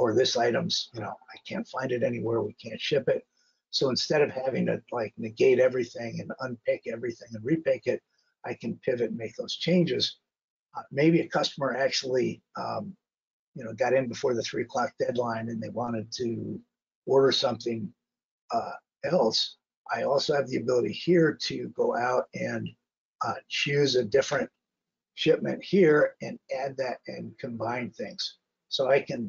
Or this item's, you know, I can't find it anywhere. We can't ship it. So instead of having to like negate everything and unpick everything and repick it, I can pivot and make those changes. Uh, maybe a customer actually, um, you know, got in before the three o'clock deadline and they wanted to order something uh, else. I also have the ability here to go out and uh, choose a different shipment here and add that and combine things. So I can,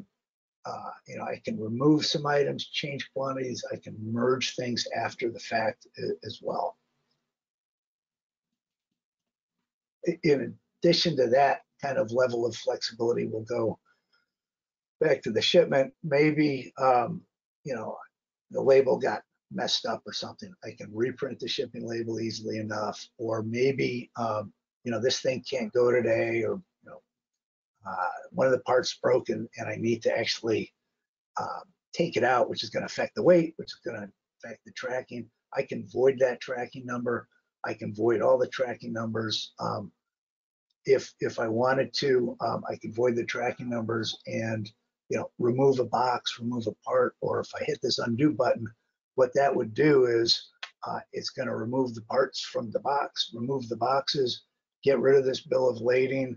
uh, you know, I can remove some items, change quantities. I can merge things after the fact as well. In addition to that kind of level of flexibility, we'll go back to the shipment. Maybe um, you know, the label got messed up or something, I can reprint the shipping label easily enough, or maybe, um, you know, this thing can't go today, or, you know, uh, one of the parts broken and I need to actually um, take it out, which is going to affect the weight, which is going to affect the tracking. I can void that tracking number. I can void all the tracking numbers. Um, if if I wanted to, um, I could void the tracking numbers and, you know, remove a box, remove a part, or if I hit this undo button, what that would do is uh, it's going to remove the parts from the box, remove the boxes, get rid of this bill of lading,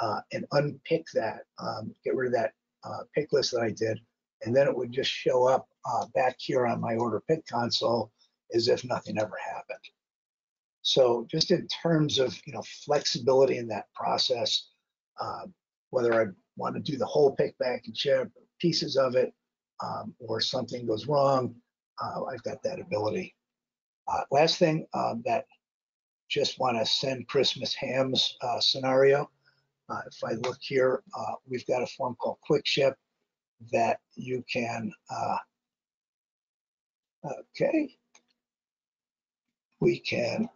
uh, and unpick that, um, get rid of that uh, pick list that I did, and then it would just show up uh, back here on my order pick console as if nothing ever happened. So just in terms of, you know, flexibility in that process, uh, whether I want to do the whole pick, pack, and ship, pieces of it, um, or something goes wrong, uh, I've got that ability. Uh, last thing um, that just want to send Christmas hams uh, scenario. Uh, if I look here, uh, we've got a form called Quick Ship that you can. Uh, okay, we can.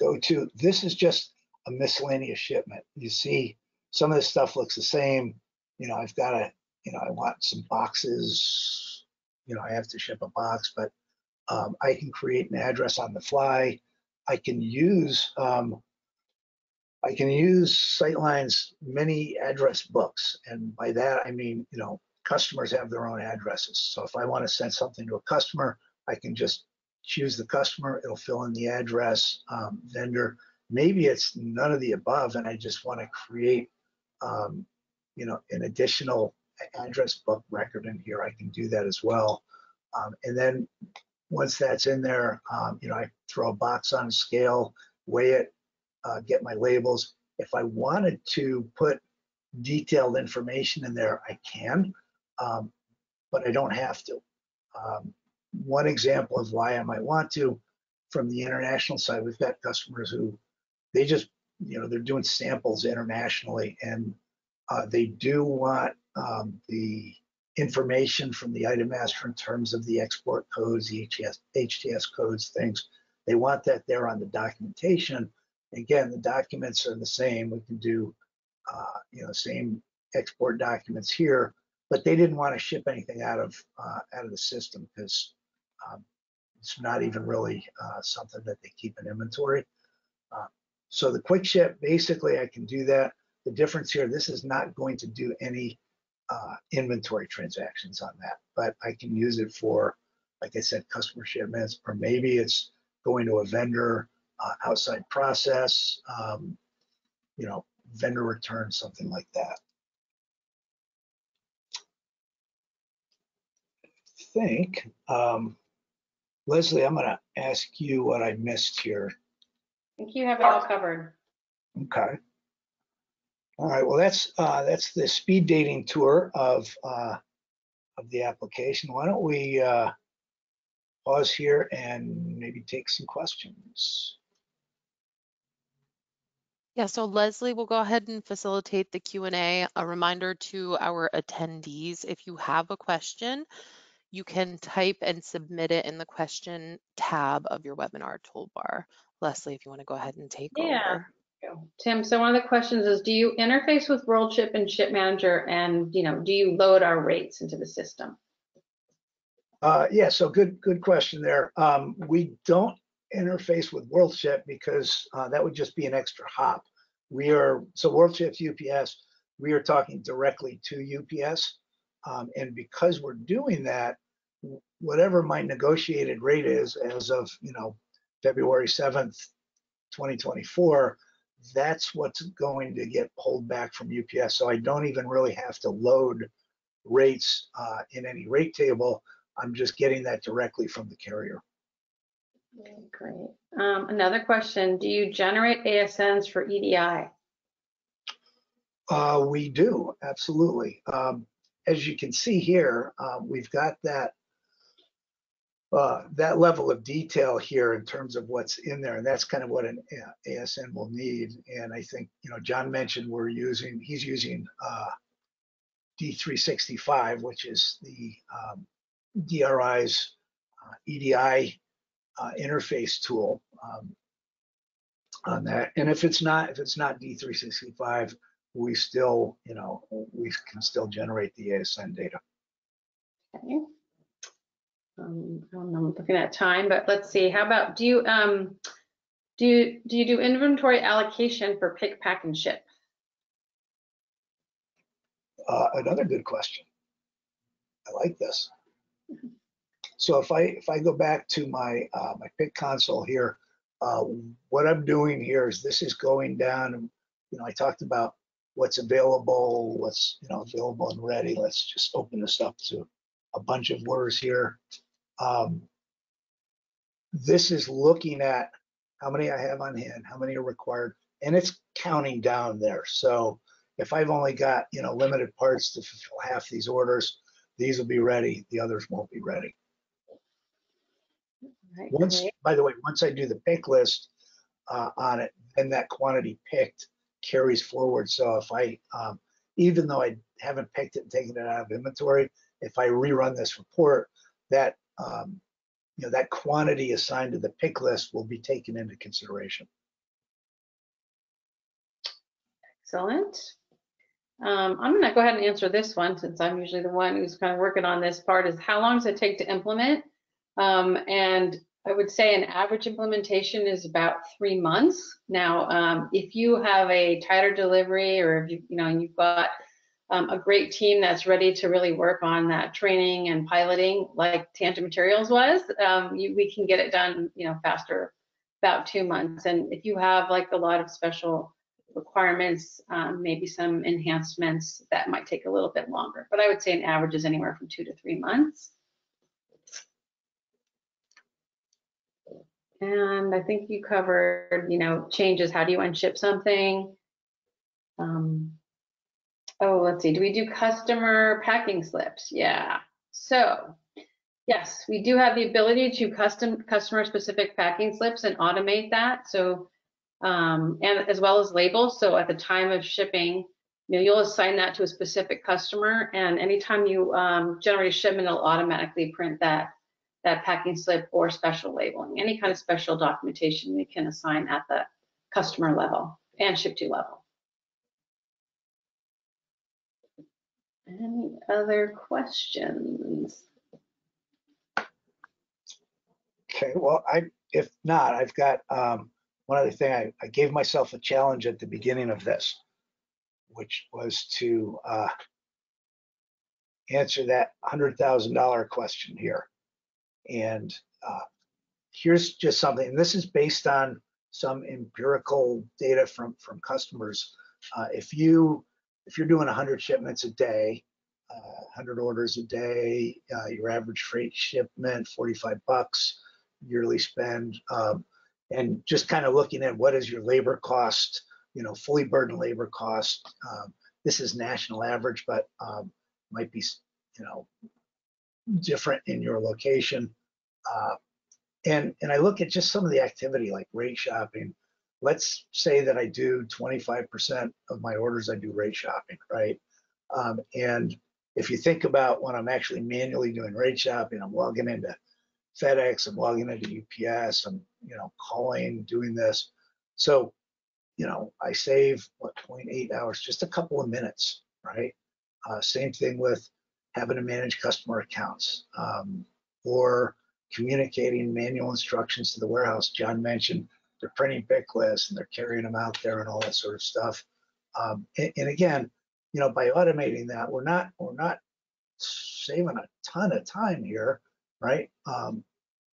Go to, this is just a miscellaneous shipment. You see some of this stuff looks the same. You know, I've got a, you know, I want some boxes, you know, I have to ship a box, but um, I can create an address on the fly. I can use, um, I can use SyteLine's many address books. And by that, I mean, you know, customers have their own addresses. So if I want to send something to a customer, I can just choose the customer, it'll fill in the address, um, vendor. Maybe it's none of the above, and I just want to create, um, you know, an additional address book record in here. I can do that as well. Um, and then once that's in there, um, you know, I throw a box on a scale, weigh it, uh, get my labels. If I wanted to put detailed information in there, I can, um, but I don't have to. Um, One example of why I might want to, from the international side, we've got customers who they just, you know, they're doing samples internationally, and uh, they do want um, the information from the item master in terms of the export codes, the H T S codes, things. They want that there on the documentation. Again, the documents are the same. We can do, uh, you know, same export documents here, but they didn't want to ship anything out of uh, out of the system because. Um, it's not even really uh, something that they keep in inventory. Uh, so the Quick Ship, basically I can do that. The difference here, this is not going to do any uh, inventory transactions on that, but I can use it for, like I said, customer shipments, or maybe it's going to a vendor uh, outside process, um, you know, vendor return, something like that. I think, um, Leslie, I'm going to ask you what I missed here. I think you have it all covered. Okay. All right. Well, that's uh, that's the speed dating tour of uh, of the application. Why don't we uh, pause here and maybe take some questions? Yeah. So Leslie will go ahead and facilitate the Q and A. A reminder to our attendees: if you have a question, you can type and submit it in the question tab of your webinar toolbar. Leslie, if you want to go ahead and take yeah. over. Tim, so one of the questions is, do you interface with WorldShip and Ship Manager, and, you know, do you load our rates into the system? Uh, yeah, so good good question there. Um, we don't interface with WorldShip because uh, that would just be an extra hop. We are, so WorldShip's U P S, we are talking directly to U P S, um, and because we're doing that, whatever my negotiated rate is as of, you know, February seventh, twenty twenty-four, that's what's going to get pulled back from U P S. So I don't even really have to load rates uh, in any rate table. I'm just getting that directly from the carrier. Okay, great. Um, another question, do you generate A S Ns for E D I? Uh, we do, absolutely. Um, as you can see here, uh, we've got that Uh, that level of detail here in terms of what's in there, and that's kind of what an A S N will need. And I think, you know, John mentioned we're using, he's using uh, D three sixty-five, which is the um, D R I's uh, E D I uh, interface tool um, on that. And if it's not, if it's not D three sixty-five, we still, you know, we can still generate the A S N data. Okay. Um, I don't know, I'm looking at time, but let's see. How about, do you um, do you, do you do inventory allocation for pick, pack, and ship? Uh, another good question. I like this. So if I if I go back to my uh, my pick console here, uh, what I'm doing here is this is going down. And, you know, I talked about what's available, what's you know available and ready. Let's just open this up to a bunch of orders here. Um, this is looking at how many I have on hand, how many are required, and it's counting down there. So if I've only got you know limited parts to fulfill half these orders, these will be ready, the others won't be ready. Right, once, right. By the way, once I do the pick list uh, on it, then that quantity picked carries forward. So if I, um, even though I haven't picked it and taken it out of inventory, if I rerun this report, that um, you know that quantity assigned to the pick list will be taken into consideration. Excellent. Um, I'm going to go ahead and answer this one since I'm usually the one who's kind of working on this part. Is how long does it take to implement? Um, and I would say an average implementation is about three months. Now, um, if you have a tighter delivery, or if you you know you've got um, a great team that's ready to really work on that training and piloting, like Tangent Materials was, um, you, we can get it done you know faster, about two months. And if you have like a lot of special requirements, um, maybe some enhancements, that might take a little bit longer, but I would say an average is anywhere from two to three months. And I think you covered, you know, changes. How do you unship something? Um, oh, let's see. Do we do customer packing slips? Yeah. So, yes, we do have the ability to custom customer-specific packing slips and automate that. So. Um, and as well as labels. So at the time of shipping, you know, you'll assign that to a specific customer, and anytime you um, generate a shipment, it'll automatically print that that packing slip or special labeling, any kind of special documentation we can assign at the customer level and ship to level. Any other questions? Okay, well, I if not, I've got. Um... One other thing, I, I gave myself a challenge at the beginning of this, which was to uh, answer that one hundred thousand dollar question here. And uh, here's just something, and this is based on some empirical data from, from customers. Uh, if, you, if you're doing one hundred shipments a day, uh, one hundred orders a day, uh, your average freight shipment, forty-five bucks, yearly spend, um, and just kind of looking at what is your labor cost, you know, fully burdened labor cost. Um, this is national average, but um, might be, you know, different in your location. Uh, and and I look at just some of the activity like rate shopping. Let's say that I do twenty-five percent of my orders, I do rate shopping, right? Um, and if you think about when I'm actually manually doing rate shopping, I'm logging into FedEx, I'm logging into U P S, I'm you know calling, doing this. So, you know, I save what zero point eight hours, just a couple of minutes, right? Uh, same thing with having to manage customer accounts um, or communicating manual instructions to the warehouse. John mentioned they're printing pick lists and they're carrying them out there and all that sort of stuff. Um, and, and again, you know, by automating that, we're not we're not saving a ton of time here. Right, um,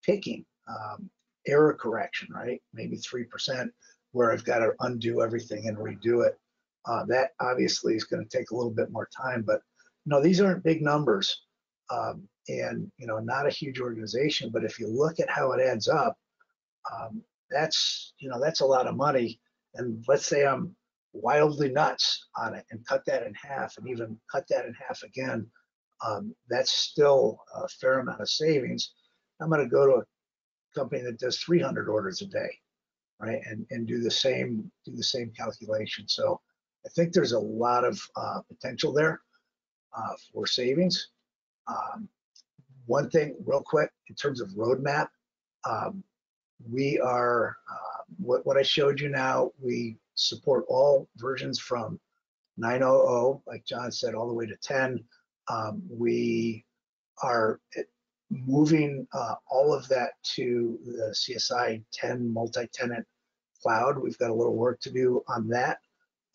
picking, um, error correction, right? Maybe three percent where I've got to undo everything and redo it. Uh, that obviously is going to take a little bit more time, but no, these aren't big numbers, um, and you know, not a huge organization. But if you look at how it adds up, um, that's you know, that's a lot of money. And let's say I'm wildly nuts on it and cut that in half, and even cut that in half again. Um, that's still a fair amount of savings. I'm going to go to a company that does three hundred orders a day, right, and and do the same do the same calculation. So I think there's a lot of uh, potential there. uh, for savings. Um, one thing real quick, in terms of roadmap, um, we are, uh, what, what I showed you now, we support all versions from nine point oh, like John said, all the way to ten. Um, we are moving uh, all of that to the C S I ten multi-tenant cloud. We've got a little work to do on that,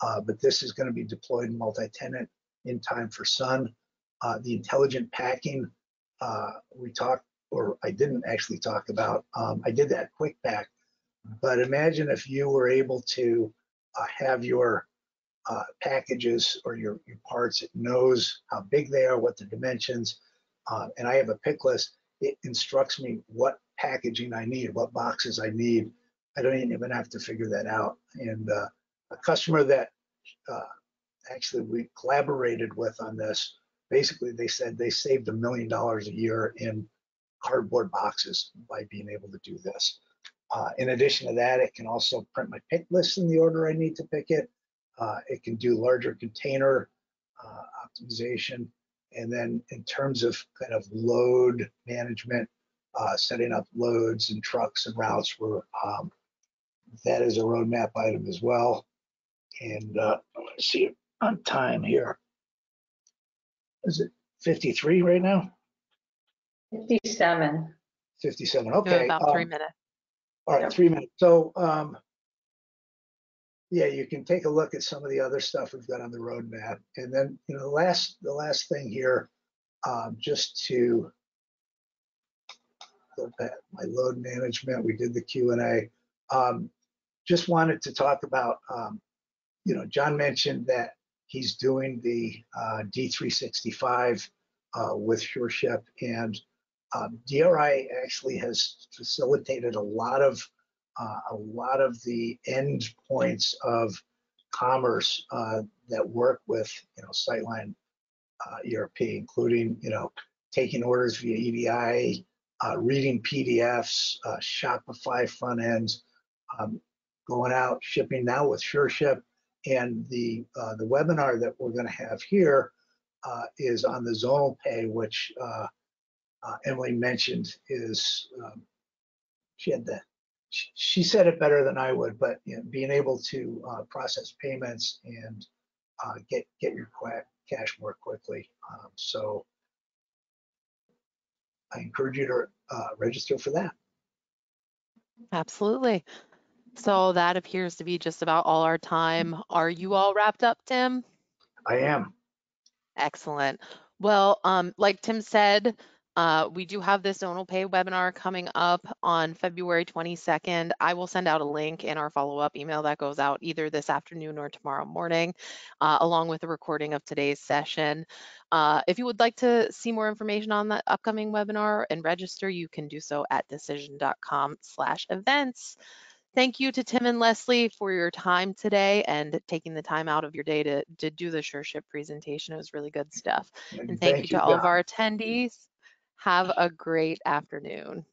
uh, but this is going to be deployed multi-tenant in time for Sun. Uh, the intelligent packing, uh, we talked, or I didn't actually talk about, um, I did that quick pack, but imagine if you were able to uh, have your Uh, packages or your, your parts. It knows how big they are, what the dimensions, uh, and I have a pick list. It instructs me what packaging I need, what boxes I need. I don't even have to figure that out. And uh, a customer that uh, actually we collaborated with on this, basically they said they saved a million dollars a year in cardboard boxes by being able to do this. Uh, in addition to that, it can also print my pick list in the order I need to pick it. Uh, it can do larger container uh, optimization. And then in terms of kind of load management, uh, setting up loads and trucks and routes, were, um, that is a roadmap item as well. And uh, let's see, on time here. Is it fifty-three right now? fifty-seven. fifty-seven, okay. About um, three minutes. All right, yep. Three minutes. So, um, yeah, you can take a look at some of the other stuff we've got on the roadmap. And then, you know, the last, the last thing here, um, just to look at my load management, we did the Q and A. Um, just wanted to talk about, um, you know, John mentioned that he's doing the uh, D three sixty-five uh, with SureShip, and um, D R I actually has facilitated a lot of Uh, a lot of the end points of commerce uh, that work with, you know, SyteLine uh, E R P, including, you know, taking orders via E D I, uh, reading P D Fs, uh, Shopify front ends, um, going out shipping now with SureShip, and the uh, the webinar that we're going to have here uh, is on the ZonalPay, which uh, uh, Emily mentioned is um, she had that. She said it better than I would, but you know, being able to uh, process payments and uh, get get your cash more quickly. Um, so I encourage you to uh, register for that. Absolutely. So that appears to be just about all our time. Are you all wrapped up, Tim? I am. Excellent. Well, um, like Tim said, Uh, we do have this ZonalPay webinar coming up on February twenty-second. I will send out a link in our follow-up email that goes out either this afternoon or tomorrow morning, uh, along with a recording of today's session. Uh, if you would like to see more information on the upcoming webinar and register, you can do so at decision dot com slash events. Thank you to Tim and Leslie for your time today and taking the time out of your day to, to do the SureShip presentation. It was really good stuff. And thank, thank you to you all God. of our attendees. Have a great afternoon.